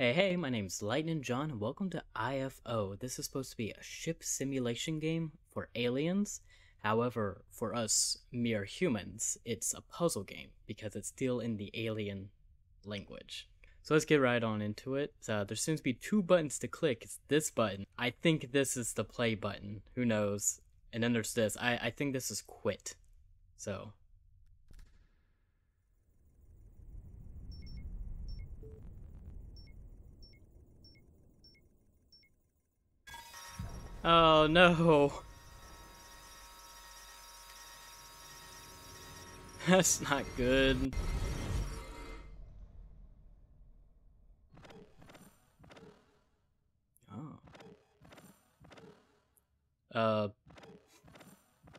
Hey, my name's Lightnin' John, and welcome to IFO. This is supposed to be a ship simulation game for aliens. However, for us mere humans, it's a puzzle game because it's still in the alien language. So let's get right on into it. There seems to be two buttons to click. It's this button. I think this is the play button. Who knows? And then there's this. I think this is quit. So... oh no. That's not good. Oh. I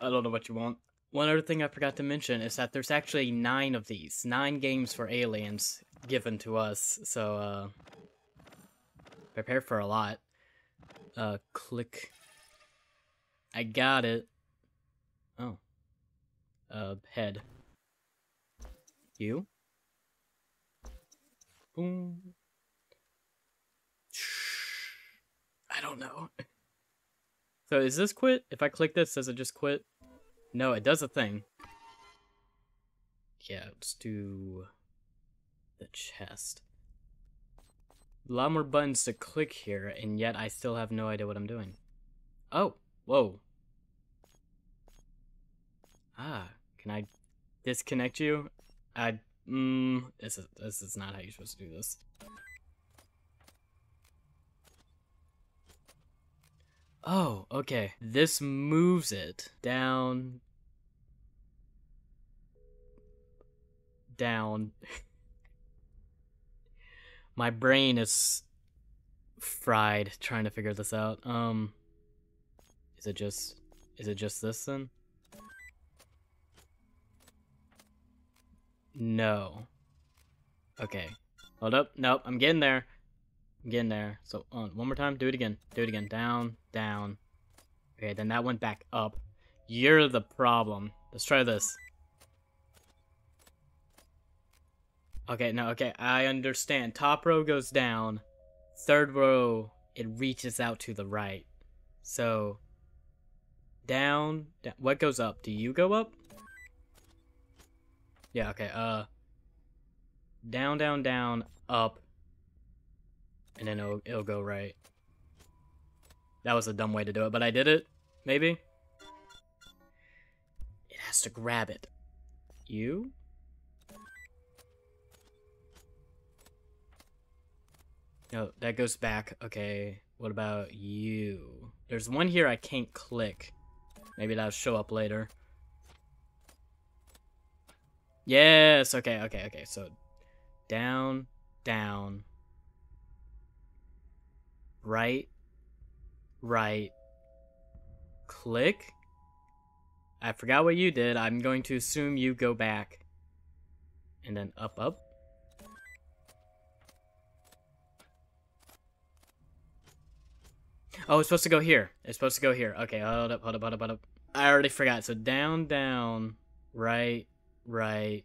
don't know what you want. One other thing I forgot to mention is that there's actually 9 of these. 9 games for aliens given to us, so prepare for a lot. Click. I got it. Oh. Head. You? Boom. I don't know. So is this quit? If I click this, does it just quit? No, it does a thing. Yeah, let's do the chest. A lot more buttons to click here, and yet I still have no idea what I'm doing. Oh, whoa. Ah, can I disconnect you? This is not how you're supposed to do this. Oh, okay. This moves it down. Down. My brain is fried trying to figure this out. Is it just this then? No. Okay. Hold up. Nope. I'm getting there. I'm getting there. So one more time. Do it again. Do it again. Down. Down. Okay. Then that went back up. You're the problem. Let's try this. Okay, no, okay, I understand. Top row goes down. Third row, it reaches out to the right. So, down, down. What goes up? Do you go up? Yeah, okay, down, down, down, up. And then it'll go right. That was a dumb way to do it, but I did it. Maybe? It has to grab it. You? No, that goes back. Okay, what about you? There's one here I can't click. Maybe that'll show up later. Yes, okay, okay, okay. So, down, down. Right, right. Click. I forgot what you did. I'm going to assume you go back. And then up, up. Oh, it's supposed to go here. It's supposed to go here. Okay, hold up, hold up, hold up, hold up. I already forgot. So down, down, right, right,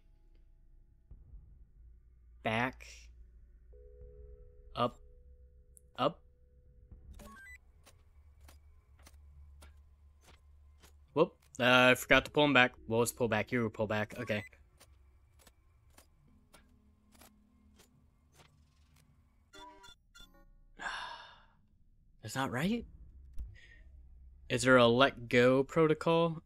back, up, up. Whoop, I forgot to pull him back. Well, let's pull back. You were pull back. Okay. That's not right? Is there a let go protocol?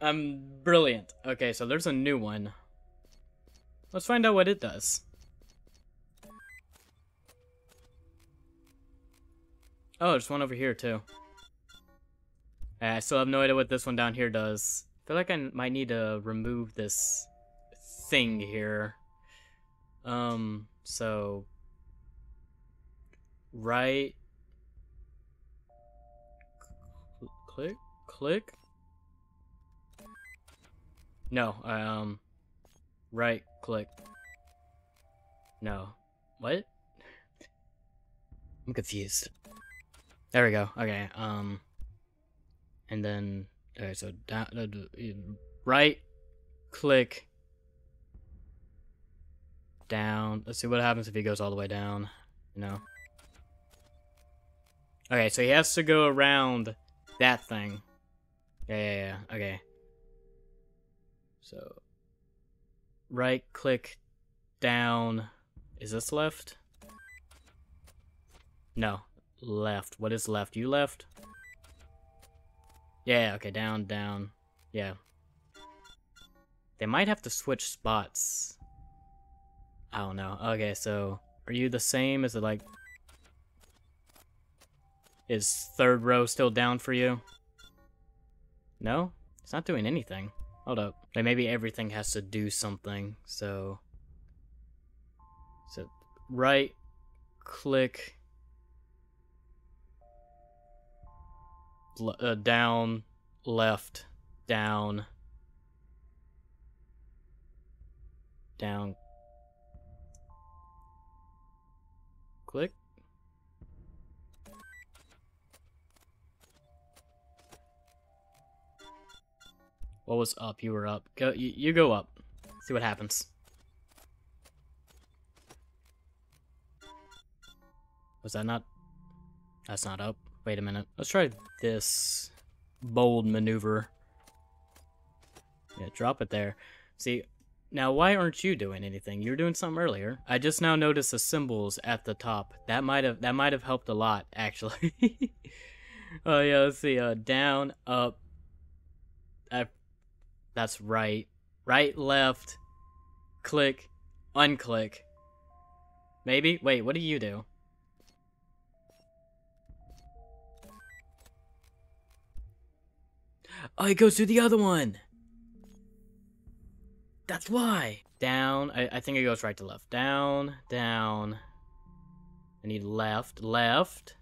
I'm brilliant. Okay, so there's a new one. Let's find out what it does. Oh, there's one over here too. I still have no idea what this one down here does. I feel like I might need to remove this thing here. So... right... click? Click? No, right click. No. What? I'm confused. There we go. Okay, and then, okay, so down, right click down. Let's see what happens if he goes all the way down, you know. Okay, so he has to go around that thing. Yeah, okay. So, right click down. Is this left? No, left. What is left? You left? Yeah, okay, down, down. Yeah. They might have to switch spots. I don't know. Okay, so, are you the same? Is it like... Is third row still down for you? No? It's not doing anything. Hold up. Like, maybe everything has to do something, so... So, right... click... down... left... down... down... click? What was up? You were up. Go, you go up. See what happens. Was that not? That's not up. Wait a minute. Let's try this bold maneuver. Yeah, drop it there. See, now why aren't you doing anything? You were doing something earlier. I just now noticed the symbols at the top. That might have helped a lot, actually. Oh yeah, let's see. Down, up. That's right. Right, left, click, unclick. Maybe? Wait, what do you do? Oh, it goes through the other one! That's why! Down, I think it goes right to left. Down, down. I need left, left.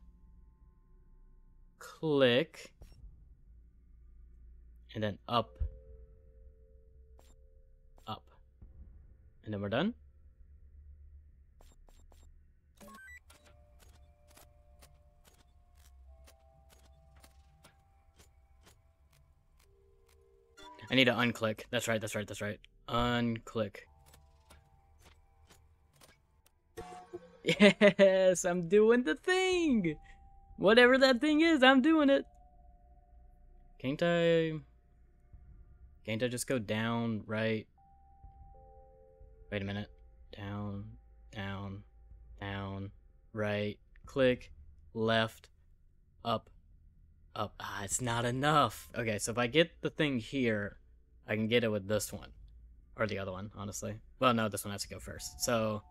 Click. And then up. Up. And then we're done. I need to unclick. That's right. Unclick. Yes, I'm doing the thing! Whatever that thing is, I'm doing it! Can't I just go down, right? Wait a minute. Down, down, down, right, click, left, up, up. Ah, it's not enough. Okay, so if I get the thing here, I can get it with this one. Or the other one, honestly. Well, no, this one has to go first. So,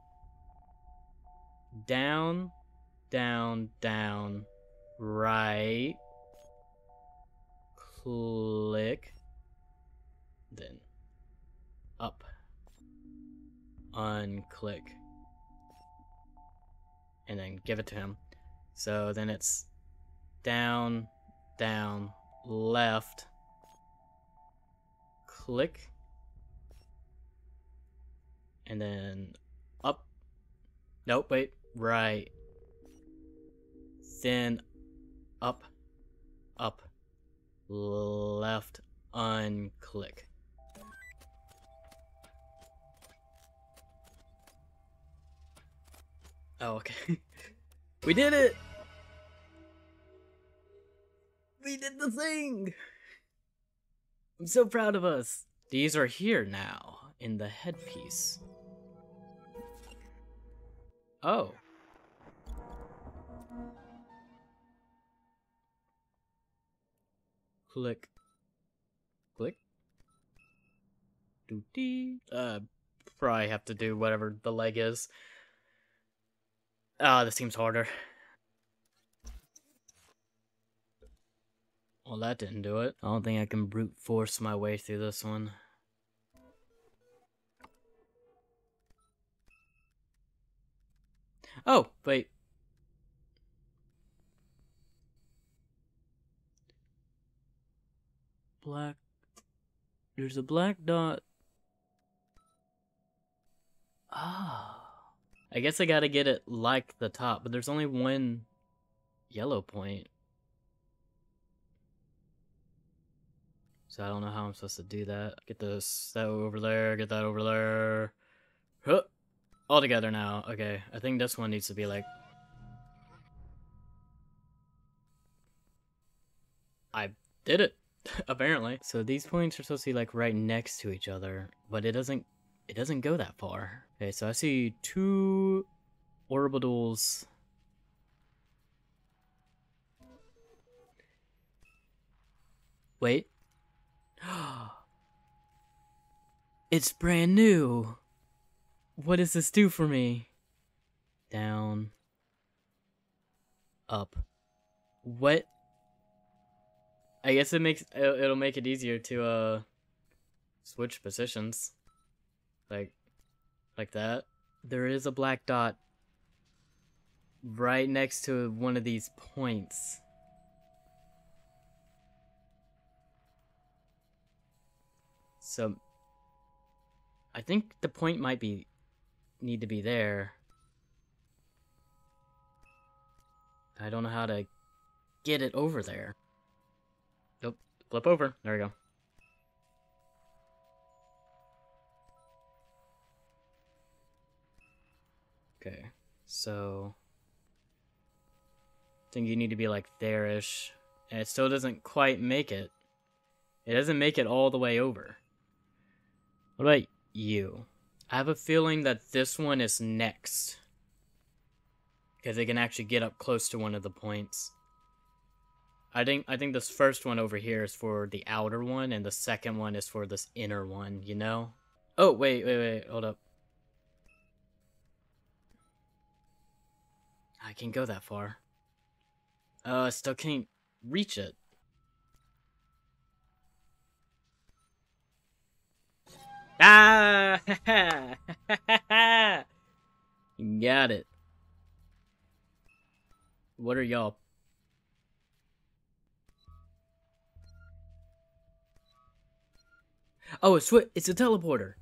down, down, down, right, click. Then up, unclick, and then give it to him. So then it's down, down, left, click, and then up. Nope, wait, right, then up, up, left, unclick. Oh, okay. We did it! We did the thing! I'm so proud of us. These are here now, in the headpiece. Oh. Click. Click. Doo-dee. Probably have to do whatever the leg is. Ah, this seems harder. Well, that didn't do it. I don't think I can brute force my way through this one. Oh, wait. Black. There's a black dot. Ah. I guess I gotta get it like the top, but there's only one yellow point. So I don't know how I'm supposed to do that. Get this, that over there, get that over there. Huh. All together now. Okay, I think this one needs to be like... I did it, apparently. So these points are supposed to be like right next to each other, but it doesn't go that far. Okay, so I see two orbitals. Wait. It's brand new. What does this do for me? Down. Up. What? I guess it'll make it easier to switch positions, like that. There is a black dot right next to one of these points. So I think the point might need to be there. I don't know how to get it over there. Nope. Flip over. There we go. Okay. So I think you need to be like there-ish. And it still doesn't quite make it. It doesn't make it all the way over. What about you? I have a feeling that this one is next. Because they can actually get up close to one of the points. I think this first one over here is for the outer one, and the second one is for this inner one, you know? Oh, wait, hold up. I can't go that far. I still can't reach it. Ah! Got it. What are y'all? Oh, it's a teleporter.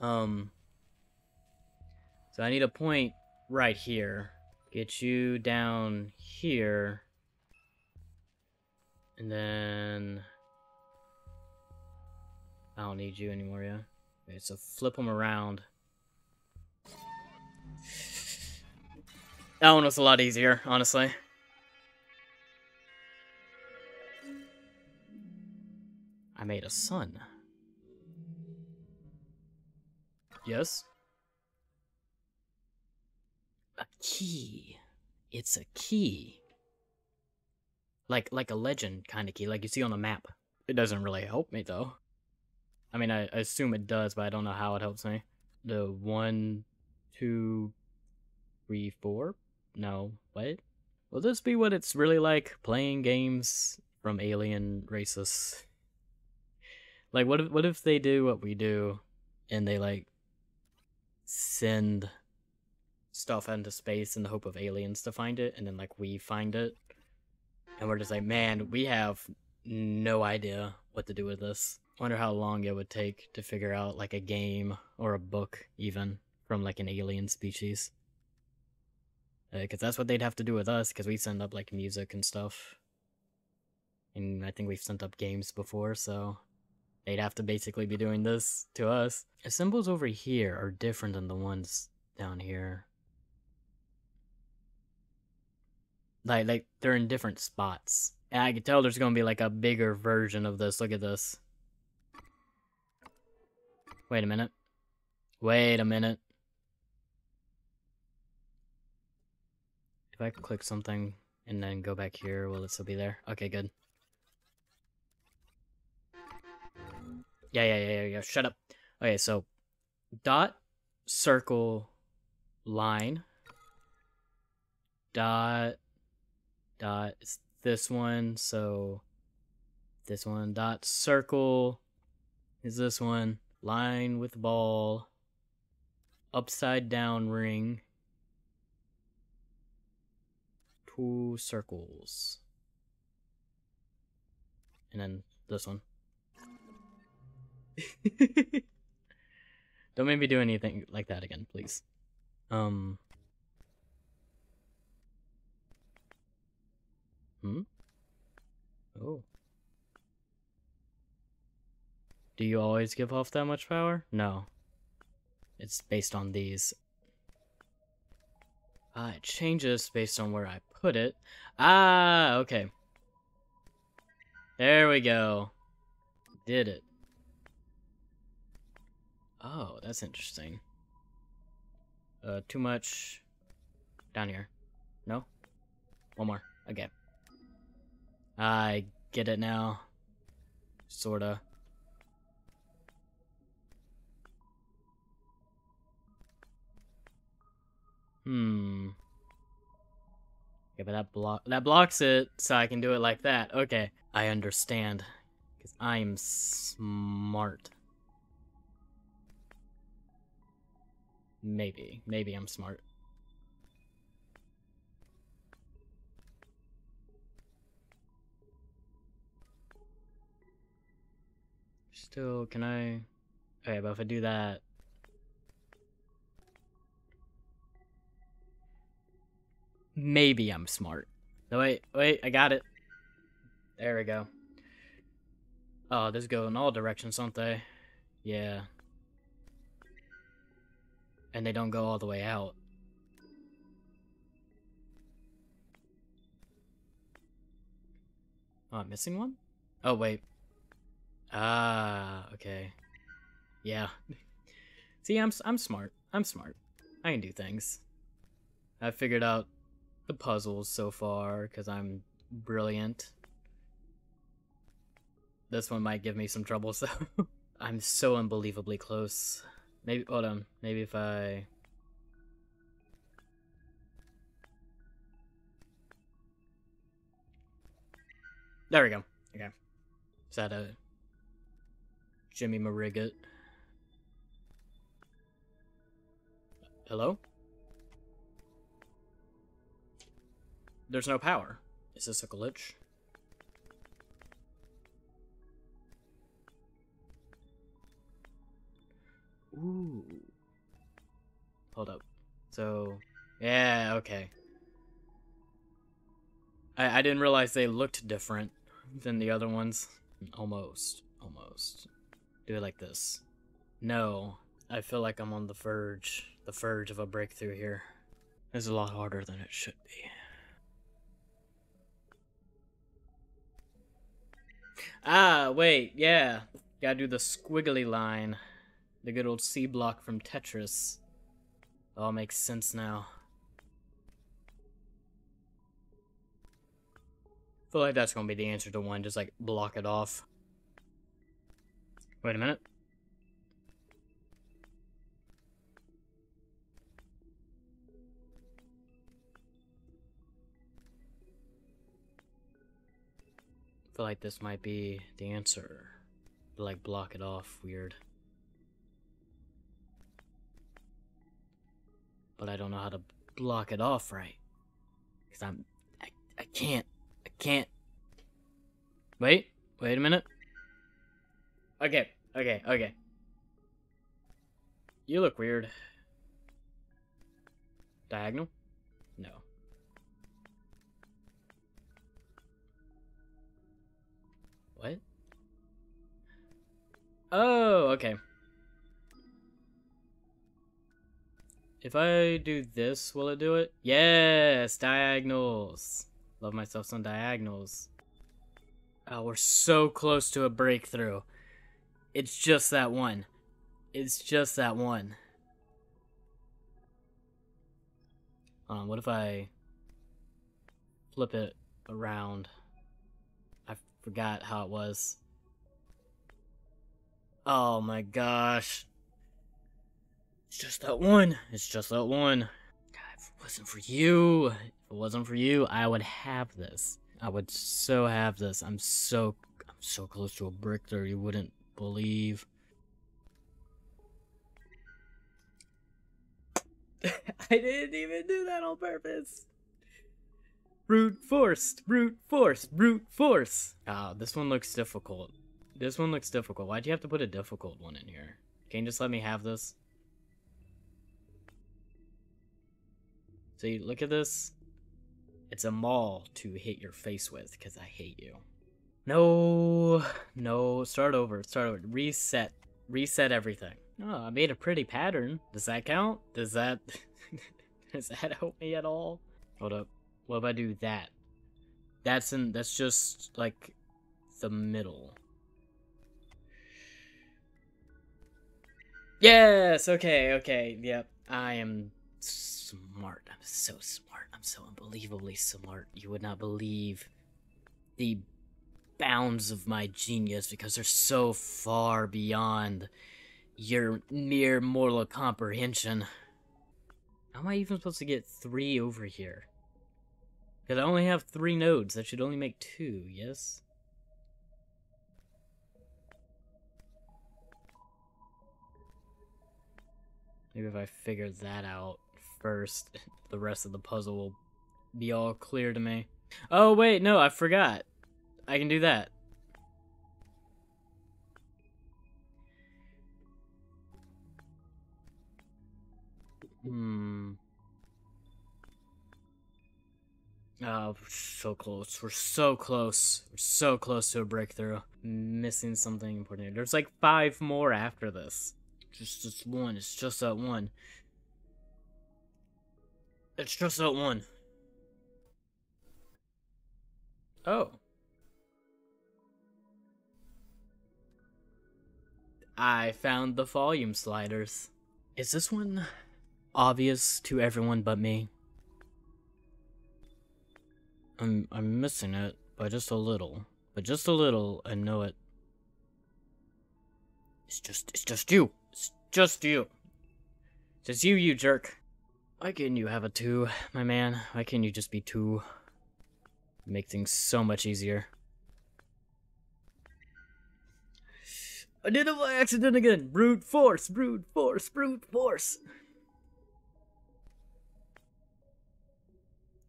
So I need a point right here. Get you down here. And then... I don't need you anymore, yeah? Okay, so flip them around. That one was a lot easier, honestly. I made a sun. Yes? A key. It's a key. Like a legend kind of key, like you see on a map. It doesn't really help me, though. I mean, I assume it does, but I don't know how it helps me. The 1, 2, 3, 4? No, what? Will this be what it's really like playing games from alien races? Like, what if they do what we do, and they like send stuff into space in the hope of aliens to find it, and then like we find it, and we're just like, man, we have no idea what to do with this. Wonder how long it would take to figure out like a game or a book even from like an alien species, because that's what they'd have to do with us, because we send up like music and stuff, and I think we've sent up games before, so they'd have to basically be doing this to us. The symbols over here are different than the ones down here, like they're in different spots, and I can tell there's gonna be like a bigger version of this. Look at this. Wait a minute. Wait a minute. If I click something and then go back here, will it still be there? Okay, good. Yeah. Shut up. Okay, so dot, circle, line. Dot, dot. It's this one, so this one. Dot, circle is this one. Line with ball, upside down ring, 2 circles, and then this one. Don't make me do anything like that again, please. Oh. Do you always give off that much power? No. It's based on these. It changes based on where I put it. Ah, okay. There we go. Did it. Oh, that's interesting. Too much. Down here. No? One more. Okay. I get it now. Sorta. Okay, but that blocks it, so I can do it like that. Okay, I understand. Because I'm smart. Maybe I'm smart. Still, can I... Okay, but if I do that... Maybe I'm smart. No, wait, I got it. There we go. Oh, this go in all directions, don't they? Yeah. And they don't go all the way out. Oh, I'm missing one? Oh, wait. Ah, okay. Yeah. See, I'm smart. I'm smart. I can do things. I figured out the puzzles so far, because I'm brilliant. This one might give me some trouble, so... I'm so unbelievably close. Maybe, hold on, maybe if I... There we go. Okay. Is that a... Jimmy Marigot? Hello? There's no power. Is this a glitch? Ooh. Hold up. So, yeah, okay. I didn't realize they looked different than the other ones. Almost. Do it like this. No, I feel like I'm on the verge of a breakthrough here. It's a lot harder than it should be. Ah, wait, yeah. Gotta do the squiggly line. The good old C block from Tetris. It all makes sense now. I feel like that's gonna be the answer to one, just like block it off. Wait a minute. I feel like this might be the answer. Like, block it off, weird. But I don't know how to block it off right. Because I can't. Wait a minute. Okay. You look weird. Diagonal? No. What? Oh, okay. If I do this, will it do it? Yes, diagonals. Love myself some diagonals. Oh, we're so close to a breakthrough. It's just that one. What if I flip it around? Forgot how it was. Oh my gosh. It's just that one. God, if it wasn't for you. I would have this. I would so have this. I'm so close to a brick there you wouldn't believe. I didn't even do that on purpose. Brute force. Ah, this one looks difficult. Why'd you have to put a difficult one in here? Can't you just let me have this? See, look at this. It's a maul to hit your face with, because I hate you. No, No, start over. Reset everything. Oh, I made a pretty pattern. Does that count? Does that... does that help me at all? Hold up. What if I do that? That's just, like, the middle. Yes! Okay, yep. I am smart. I'm so smart. I'm so unbelievably smart. You would not believe the bounds of my genius because they're so far beyond your mere mortal comprehension. How am I even supposed to get 3 over here? Because I only have 3 nodes. That should only make 2, yes? Maybe if I figure that out first, the rest of the puzzle will be all clear to me. Oh, wait, no, I forgot. I can do that. Oh, we're so close. We're so close to a breakthrough. Missing something important here. There's like 5 more after this. Just one. It's just that one. It's just that one. Oh. I found the volume sliders. Is this one obvious to everyone but me? I'm missing it by just a little. But just a little, I know it. It's just you. It's just you. It's just you, you jerk. Why can't you have a 2, my man? Why can't you just be 2? Make things so much easier. I did it by accident again! Brute force!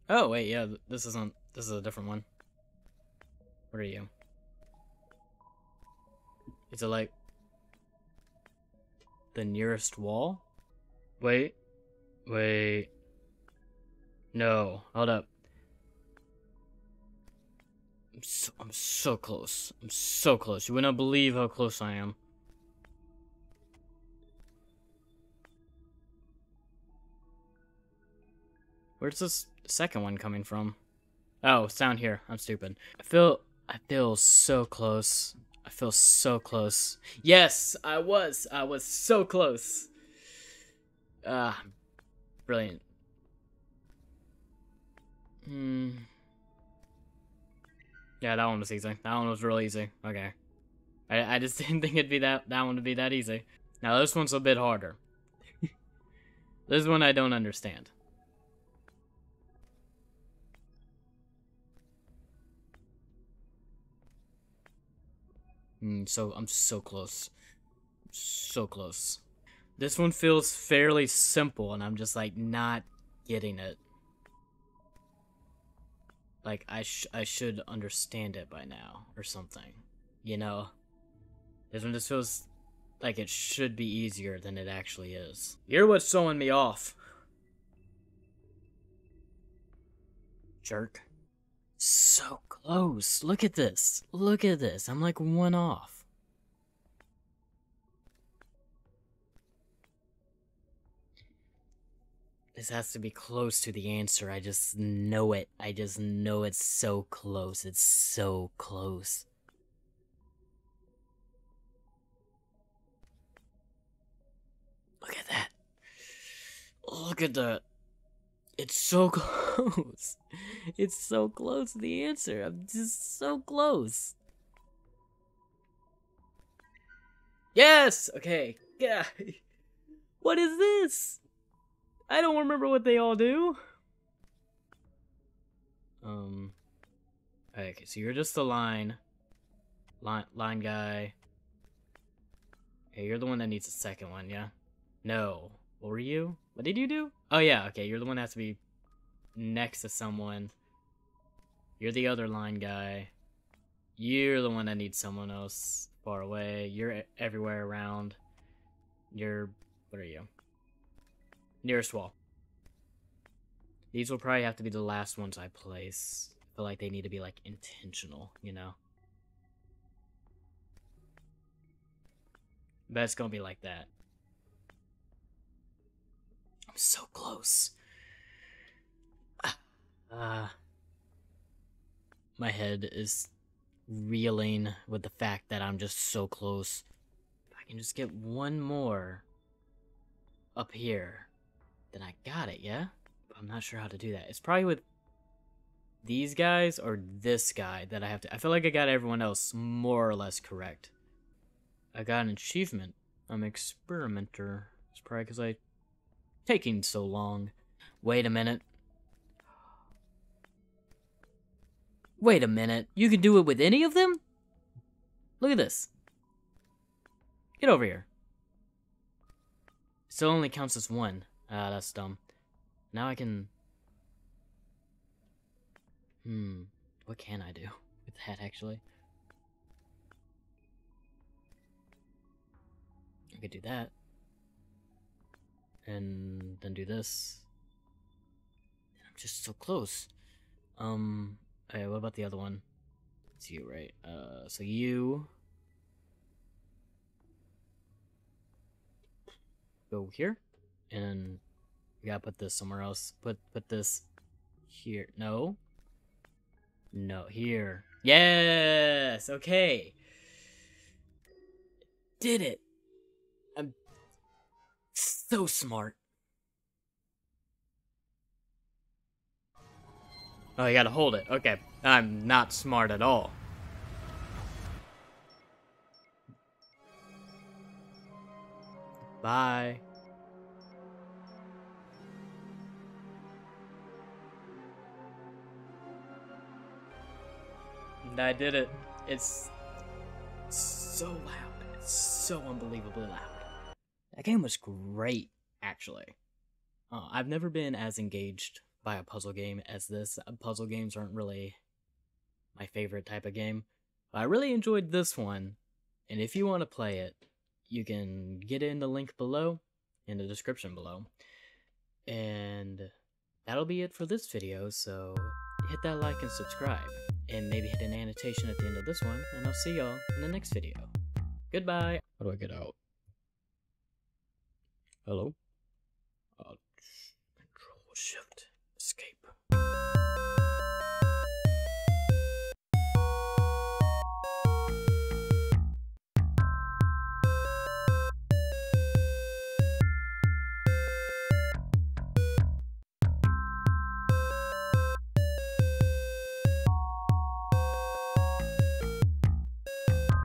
Oh, wait, yeah, this is a different one. What are you? Is it like... the nearest wall? Wait... No, hold up. I'm so close. You would not believe how close I am. Where's this second one coming from? Oh, it's down here. I'm stupid. I feel so close. Yes, I was so close. Brilliant. Yeah, that one was easy. That one was real easy. Okay. I just didn't think it'd be that one would be that easy. Now this one's a bit harder. This one I don't understand. So I'm so close. This one feels fairly simple and I'm just like not getting it. Like, I should understand it by now, or something, you know? This one just feels like it should be easier than it actually is. You're what's throwing me off. Jerk. So close. Look at this. I'm like one off. This has to be close to the answer. I just know it. It's so close. Look at that. It's so close. It's so close to the answer. I'm just so close. Yes! Okay. Yeah. What is this? I don't remember what they all do. Okay, so you're just the line guy. Okay, you're the one that needs a second one, yeah? No. What were you? What did you do? Oh, yeah, okay, you're the one that has to be next to someone. You're the other line guy. You're the one that needs someone else far away. You're everywhere around. You're... what are you? Nearest wall. These will probably have to be the last ones I place. I feel like they need to be, like, intentional, you know? But it's gonna be like that. I'm so close. My head is reeling with the fact that I'm just so close. If I can just get one more up here, then I got it, yeah? But I'm not sure how to do that. It's probably with these guys or this guy that I have to... I feel like I got everyone else more or less correct. I got an achievement. I'm an experimenter. It's probably because I'm taking so long. Wait a minute. Wait a minute. You can do it with any of them? Look at this. Get over here. Still only counts as one. Ah, that's dumb. Now I can... What can I do with that, actually? I could do that. And then do this. And I'm just so close. Okay, what about the other one? It's you, right? So you... go here. And we gotta put this somewhere else. Put this here. No. No, here. Yes! Okay. Did it. I'm so smart. Oh, you gotta hold it. Okay. I'm not smart at all. Bye. And I did it. It's so loud. It's so unbelievably loud. That game was great, actually. I've never been as engaged by a puzzle game as this. Puzzle games aren't really my favorite type of game. But I really enjoyed this one, and if you want to play it, you can get in the link below, in the description below. And that'll be it for this video, so hit that like and subscribe, and maybe hit an annotation at the end of this one, and I'll see y'all in the next video. Goodbye! How do I get out? Hello? Control Shift. Escape.